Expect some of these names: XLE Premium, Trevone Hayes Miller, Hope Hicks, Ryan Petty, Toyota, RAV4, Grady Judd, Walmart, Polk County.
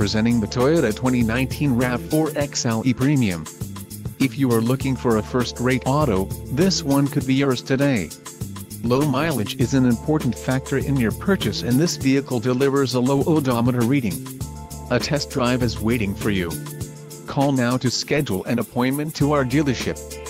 presenting the Toyota 2019 RAV4 XLE Premium. If you are looking for a first-rate auto, this one could be yours today. Low mileage is an important factor in your purchase, and this vehicle delivers a low odometer reading. A test drive is waiting for you. Call now to schedule an appointment to our dealership.